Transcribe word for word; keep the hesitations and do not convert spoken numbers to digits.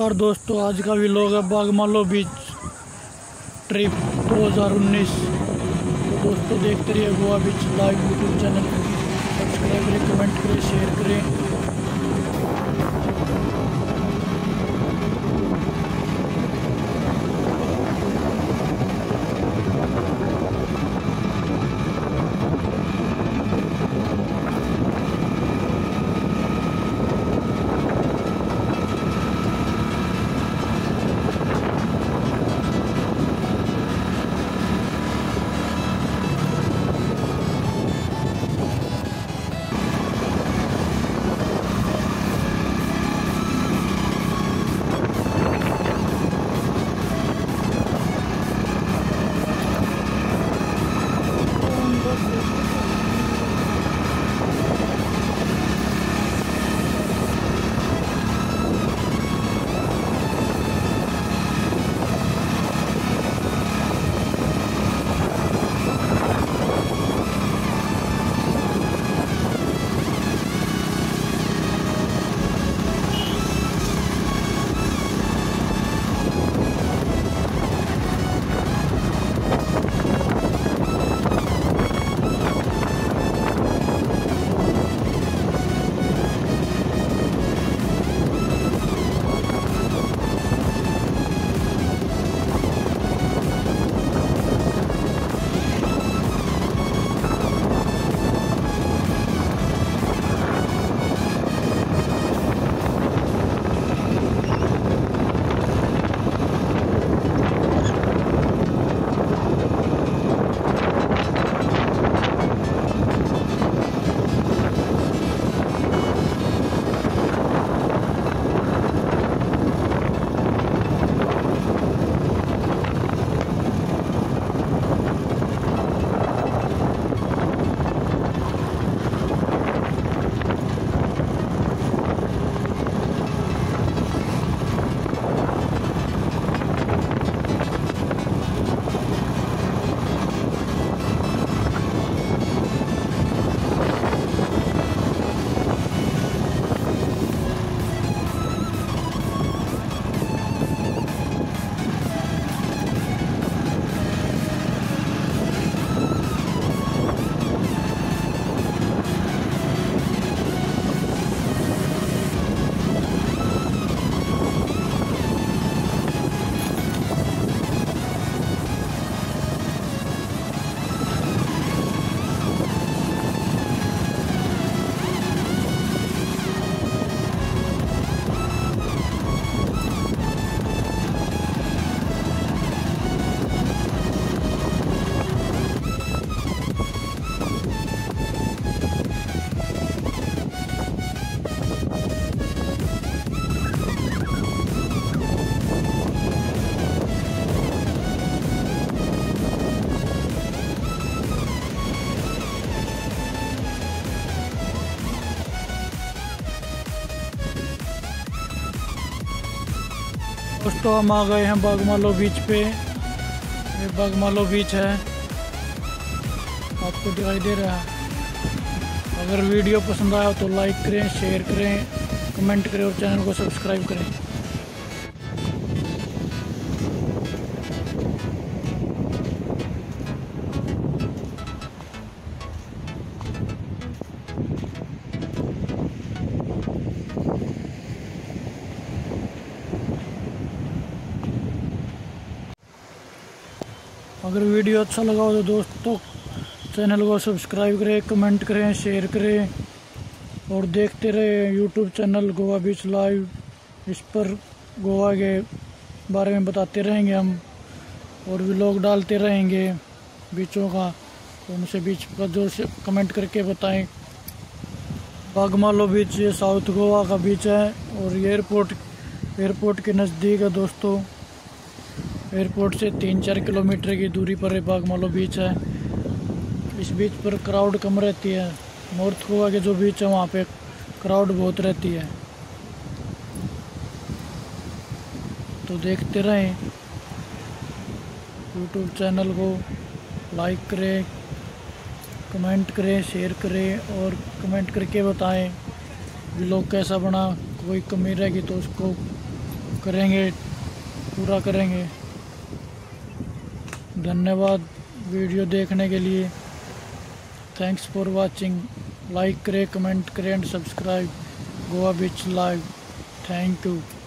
नमस्कार दोस्तों, आज का व्लॉग है बोगमालो बीच ट्रिप दो हज़ार उन्नीस। तो दोस्तों देखते रहिए Goa beach live YouTube channel. Subscribe करें, कमेंट करें, शेयर करें। दोस्तों हम आ गए हैं बोगमालो बीच पे। ये बोगमालो बीच है, आपको दिखाई दे रहा है। अगर वीडियो पसंद आया तो लाइक करें, शेयर करें, कमेंट करें और चैनल को सब्सक्राइब करें। अगर वीडियो अच्छा लगा हो तो दोस्तों चैनल को सब्सक्राइब करें, कमेंट करें, शेयर करें और देखते रहे YouTube channel Goa beach live. इस पर गोवा के बारे में बताते रहेंगे हम और व्लॉग डालते रहेंगे बीचों का। तो उनसे बीच का जोर से कमेंट करके बताएं। बोगमालो बीच ये साउथ गोवा का बीच है और ये एयरपोर्ट एयरपोर्ट के नज़दीक है। दोस्तों एयरपोर्ट से तीन चार किलोमीटर की दूरी पर ये बोगमालो बीच है। इस बीच पर क्राउड कम रहती है। नॉर्थ गोवा के जो बीच है वहाँ पे क्राउड बहुत रहती है। तो देखते रहें यूट्यूब चैनल को, लाइक करें, कमेंट करें, शेयर करें और कमेंट करके बताएं व्लॉग कैसा बना। कोई कमी रहेगी तो उसको करेंगे, पूरा करेंगे। धन्यवाद वीडियो देखने के लिए। Thanks for watching. लाइक करें, कमेंट करें and subscribe Goa beach live. Thank you.